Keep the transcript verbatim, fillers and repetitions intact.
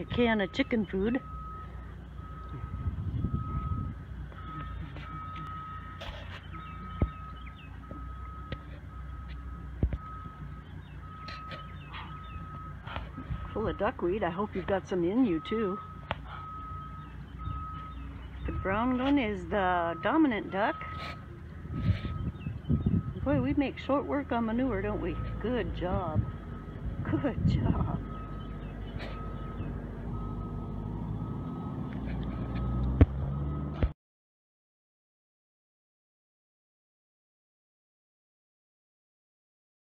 a can of chicken food. Full of duckweed. I hope you've got some in you too. The brown one is the dominant duck. Boy, we make short work on manure, don't we? Good job. Good job.